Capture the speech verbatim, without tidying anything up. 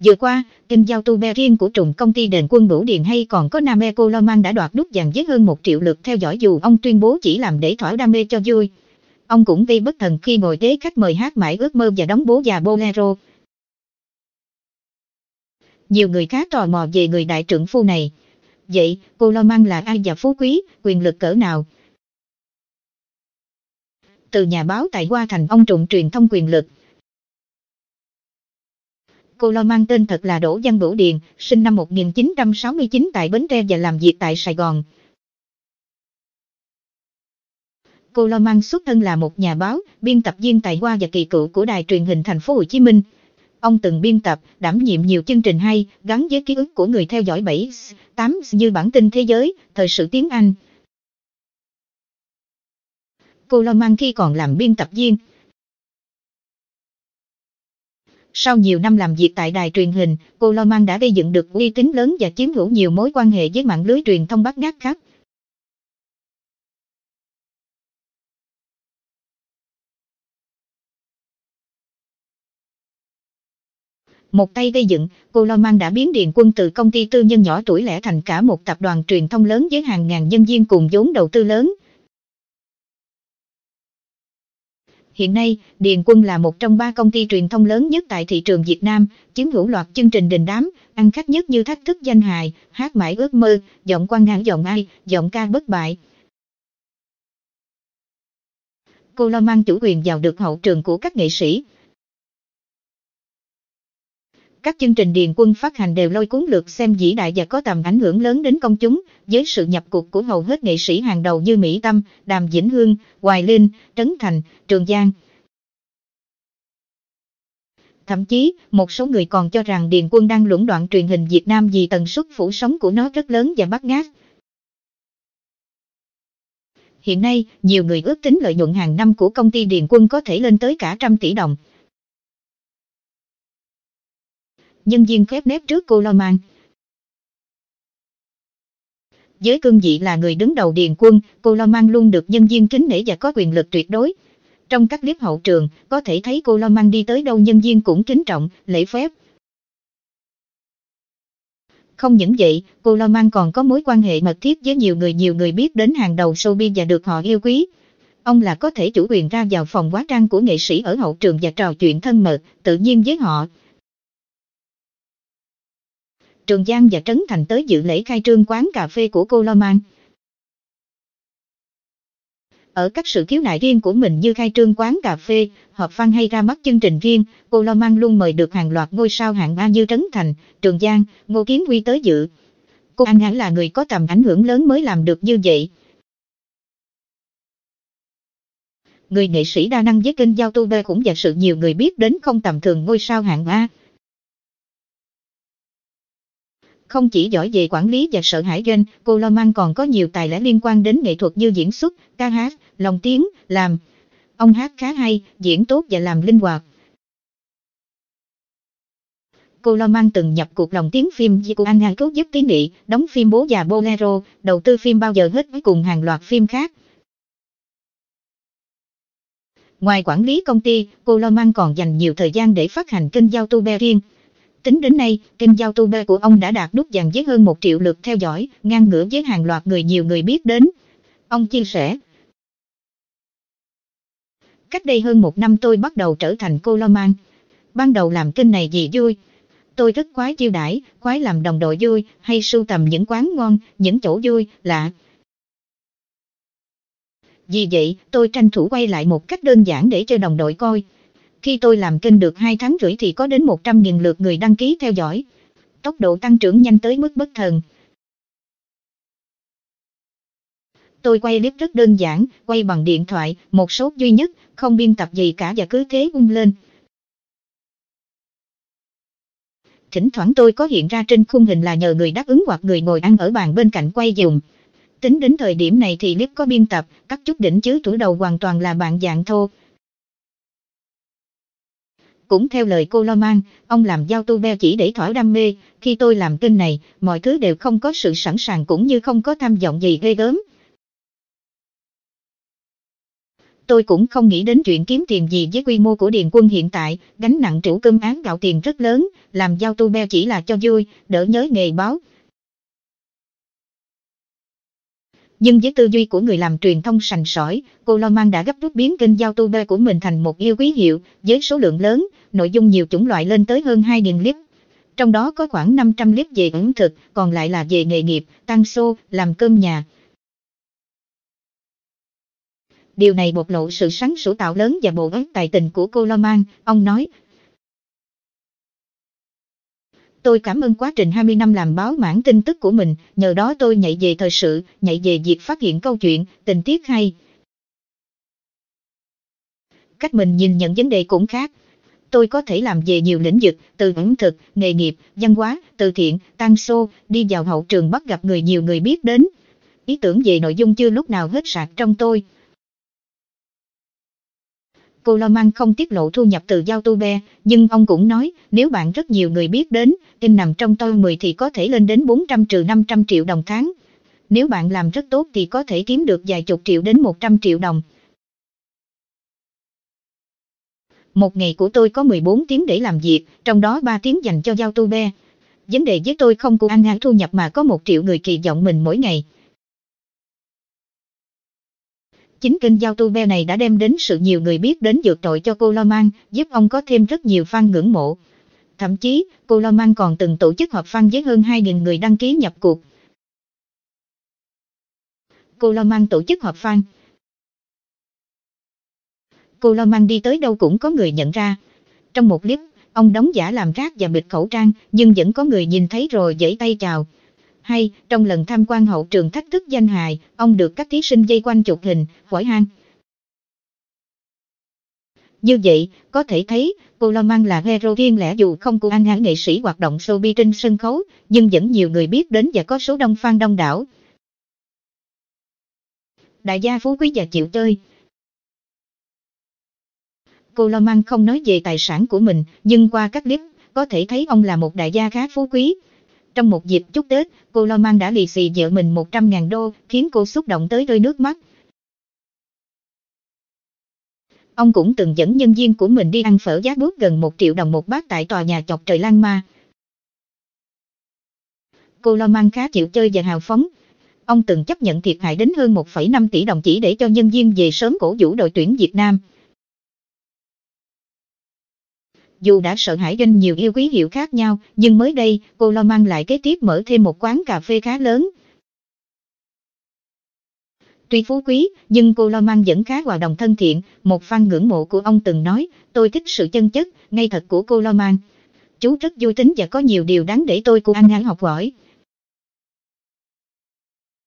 Vừa qua, kim giao tu be riêng của trùng công ty Điền Quân Bửu Điền hay còn có nam e Color Man đã đoạt đút vàng với hơn một triệu lượt theo dõi, dù ông tuyên bố chỉ làm để thỏa đam mê cho vui. Ông cũng gây bất thần khi ngồi tế khách mời hát mãi ước mơ và đóng bố già bolero. Nhiều người khá tò mò về người đại trưởng phu này. Vậy, Color Man là ai và phú quý, quyền lực cỡ nào? Từ nhà báo tại Hoa Thành, ông trụng truyền thông quyền lực. Color Man tên thật là Đỗ Văn Bửu Điền, sinh năm một nghìn chín trăm sáu mươi chín tại Bến Tre và làm việc tại Sài Gòn. Color Man xuất thân là một nhà báo, biên tập viên tài hoa và kỳ cựu của đài truyền hình Thành phố Hồ Chí Minh. Ông từng biên tập, đảm nhiệm nhiều chương trình hay, gắn với ký ức của người theo dõi bảy tám như bản tin thế giới, thời sự tiếng Anh. Color Man khi còn làm biên tập viên. Sau nhiều năm làm việc tại đài truyền hình, Color Man đã gây dựng được uy tín lớn và chiếm hữu nhiều mối quan hệ với mạng lưới truyền thông bát ngát khác. Một tay gây dựng, Color Man đã biến Điền Quân từ công ty tư nhân nhỏ tuổi lẻ thành cả một tập đoàn truyền thông lớn với hàng ngàn nhân viên cùng vốn đầu tư lớn. Hiện nay, Điền Quân là một trong ba công ty truyền thông lớn nhất tại thị trường Việt Nam, chiếm hữu loạt chương trình đình đám, ăn khách nhất như Thách Thức Danh Hài, Hát Mãi Ước Mơ, Giọng Quan Ngã, Giọng Ai, Giọng Ca Bất Bại. Color Man chủ quyền vào được hậu trường của các nghệ sĩ. Các chương trình Điền Quân phát hành đều lôi cuốn lượt xem vĩ đại và có tầm ảnh hưởng lớn đến công chúng, với sự nhập cuộc của hầu hết nghệ sĩ hàng đầu như Mỹ Tâm, Đàm Vĩnh Hưng, Hoài Linh, Trấn Thành, Trường Giang. Thậm chí, một số người còn cho rằng Điền Quân đang lũng đoạn truyền hình Việt Nam vì tần suất phủ sóng của nó rất lớn và bắt ngát. Hiện nay, nhiều người ước tính lợi nhuận hàng năm của công ty Điền Quân có thể lên tới cả trăm tỷ đồng. Nhân viên khép nép trước Color Man. Với cương vị là người đứng đầu Điền Quân, Color Man luôn được nhân viên kính nể và có quyền lực tuyệt đối. Trong các clip hậu trường, có thể thấy Color Man đi tới đâu nhân viên cũng kính trọng, lễ phép. Không những vậy, Color Man còn có mối quan hệ mật thiết với nhiều người nhiều người biết đến hàng đầu showbiz và được họ yêu quý. Ông là có thể chủ quyền ra vào phòng hóa trang của nghệ sĩ ở hậu trường và trò chuyện thân mật, tự nhiên với họ. Trường Giang và Trấn Thành tới dự lễ khai trương quán cà phê của Color Man. Ở các sự khiếu nại riêng của mình như khai trương quán cà phê, họp fan hay ra mắt chương trình riêng, Color Man luôn mời được hàng loạt ngôi sao hạng A như Trấn Thành, Trường Giang, Ngô Kiến Huy tới dự. Cô An Hãn là người có tầm ảnh hưởng lớn mới làm được như vậy. Người nghệ sĩ đa năng với kênh giao tu be cũng và sự nhiều người biết đến không tầm thường ngôi sao hạng A. Không chỉ giỏi về quản lý và sợ hãi doanh, Color Man còn có nhiều tài lẻ liên quan đến nghệ thuật như diễn xuất, ca hát, lồng tiếng, làm. Ông hát khá hay, diễn tốt và làm linh hoạt. Color Man từng nhập cuộc lồng tiếng phim của anh Hà Cốt giúp Tí Nị, đóng phim Bố Già Bolero, đầu tư phim Bao Giờ Hết cùng hàng loạt phim khác. Ngoài quản lý công ty, Color Man còn dành nhiều thời gian để phát hành kênh giao tu be riêng. Tính đến nay, kênh giao tu be của ông đã đạt nút vàng với hơn một triệu lượt theo dõi, ngang ngửa với hàng loạt người nhiều người biết đến. Ông chia sẻ: cách đây hơn một năm tôi bắt đầu trở thành Color Man. Ban đầu làm kênh này vì vui. Tôi rất khoái chiêu đãi, khoái làm đồng đội vui, hay sưu tầm những quán ngon, những chỗ vui, lạ. Vì vậy, tôi tranh thủ quay lại một cách đơn giản để cho đồng đội coi. Khi tôi làm kênh được hai tháng rưỡi thì có đến một trăm nghìn lượt người đăng ký theo dõi. Tốc độ tăng trưởng nhanh tới mức bất thần. Tôi quay clip rất đơn giản, quay bằng điện thoại, một shot duy nhất, không biên tập gì cả và cứ thế ung lên. Thỉnh thoảng tôi có hiện ra trên khung hình là nhờ người đáp ứng hoặc người ngồi ăn ở bàn bên cạnh quay dùm. Tính đến thời điểm này thì clip có biên tập, cắt chút đỉnh chứ tuổi đầu hoàn toàn là bạn dạng thô. Cũng theo lời Color Man, ông làm giao tu be chỉ để thỏa đam mê. Khi tôi làm kênh này, mọi thứ đều không có sự sẵn sàng cũng như không có tham vọng gì ghê gớm. tôi cũng không nghĩ đến chuyện kiếm tiền gì với quy mô của Điền Quân hiện tại, gánh nặng trữ cơm áo gạo tiền rất lớn, làm giao tu be chỉ là cho vui, đỡ nhớ nghề báo. Nhưng với tư duy của người làm truyền thông sành sỏi, Color Man đã gấp rút biến kênh giao tu be của mình thành một yêu quý hiệu, với số lượng lớn, nội dung nhiều chủng loại lên tới hơn hai nghìn clip. Trong đó có khoảng năm trăm clip về ẩm thực, còn lại là về nghề nghiệp, tăng xô, làm cơm nhà. Điều này bộc lộ sự sáng sủa tạo lớn và bộ óc tài tình của Color Man, ông nói. Tôi cảm ơn quá trình hai mươi năm làm báo mảng tin tức của mình, nhờ đó tôi nhạy về thời sự, nhạy về việc phát hiện câu chuyện, tình tiết hay. Cách mình nhìn nhận vấn đề cũng khác. Tôi có thể làm về nhiều lĩnh vực, từ ẩm thực, nghề nghiệp, văn hóa, từ thiện, tang xô, đi vào hậu trường bắt gặp người nhiều người biết đến. Ý tưởng về nội dung chưa lúc nào hết sạc trong tôi. Color Man không tiết lộ thu nhập từ giao tu be, nhưng ông cũng nói, nếu bạn rất nhiều người biết đến, kênh nằm trong top mười thì có thể lên đến bốn trăm trừ năm trăm triệu đồng tháng. Nếu bạn làm rất tốt thì có thể kiếm được vài chục triệu đến một trăm triệu đồng. Một ngày của tôi có mười bốn tiếng để làm việc, trong đó ba tiếng dành cho giao tu be. Vấn đề với tôi không của anh hàng thu nhập mà có một triệu người kỳ vọng mình mỗi ngày. Chính kênh giao tu be này đã đem đến sự nhiều người biết đến vượt trội cho Color Man, giúp ông có thêm rất nhiều fan ngưỡng mộ. Thậm chí, Color Man còn từng tổ chức họp fan với hơn hai nghìn người đăng ký nhập cuộc. Color Man tổ chức họp fan. Color Man đi tới đâu cũng có người nhận ra. Trong một clip, ông đóng giả làm rác và bịt khẩu trang, nhưng vẫn có người nhìn thấy rồi vẫy tay chào. Hay, trong lần tham quan hậu trường thách thức danh hài, ông được các thí sinh vây quanh chụp hình, hỏi han. Như vậy, có thể thấy, Color Man là hero riêng lẻ dù không của anh hãng nghệ sĩ hoạt động showbiz trên sân khấu, nhưng vẫn nhiều người biết đến và có số đông fan đông đảo. Đại gia phú quý và chịu chơi. Color Man không nói về tài sản của mình, nhưng qua các clip, có thể thấy ông là một đại gia khá phú quý. Trong một dịp chúc Tết, Color Man đã lì xì vợ mình một trăm nghìn đô, khiến cô xúc động tới rơi nước mắt. Ông cũng từng dẫn nhân viên của mình đi ăn phở giá bút gần một triệu đồng một bát tại tòa nhà chọc trời Lan Ma. Color Man khá chịu chơi và hào phóng. Ông từng chấp nhận thiệt hại đến hơn một phẩy năm tỷ đồng chỉ để cho nhân viên về sớm cổ vũ đội tuyển Việt Nam. Dù đã sợ hãi doanh nhiều yêu quý hiệu khác nhau, nhưng mới đây, Color Man lại kế tiếp mở thêm một quán cà phê khá lớn. Tuy phú quý, nhưng Color Man vẫn khá hòa đồng thân thiện, một fan ngưỡng mộ của ông từng nói, tôi thích sự chân chất, ngay thật của Color Man. Chú rất vui tính và có nhiều điều đáng để tôi cùng anh hãng học hỏi.